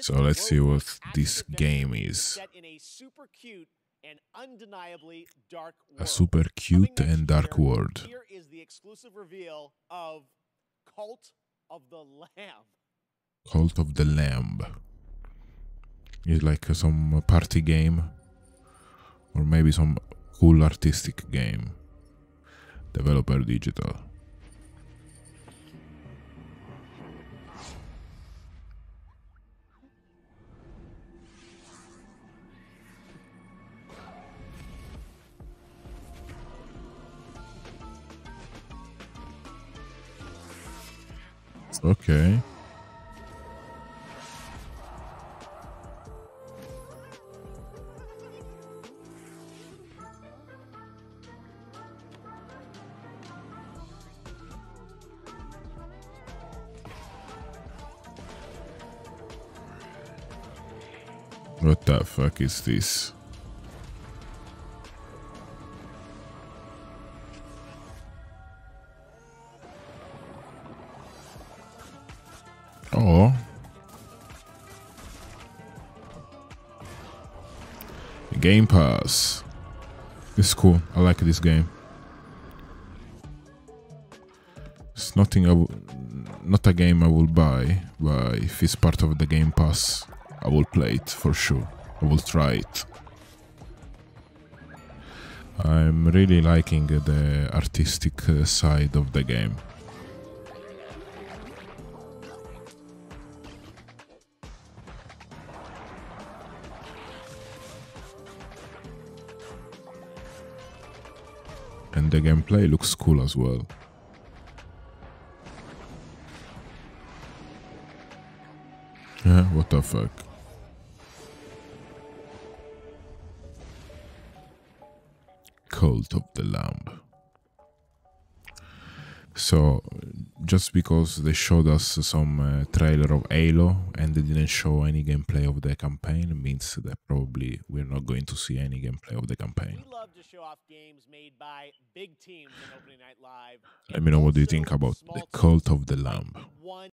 So let's see what this game is. A super cute and dark world. Here is the exclusive reveal of Cult of the Lamb. Cult of the Lamb. It's like some party game, or maybe some cool artistic game. Developer Digital. Okay. What the fuck is this? Oh, Game Pass. It's cool. I like this game. It's not a game I will buy, but if it's part of the Game Pass, I will play it for sure. I will try it. I'm really liking the artistic side of the game. And the gameplay looks cool as well. Yeah, what the fuck? Cult of the Lamb. So, just because they showed us some trailer of Halo and they didn't show any gameplay of the campaign, means that probably we're not going to see any gameplay of the campaign. We love to show off games made by big teams in Opening Night Live. Let me know what do you think about the Cult of the Lamb.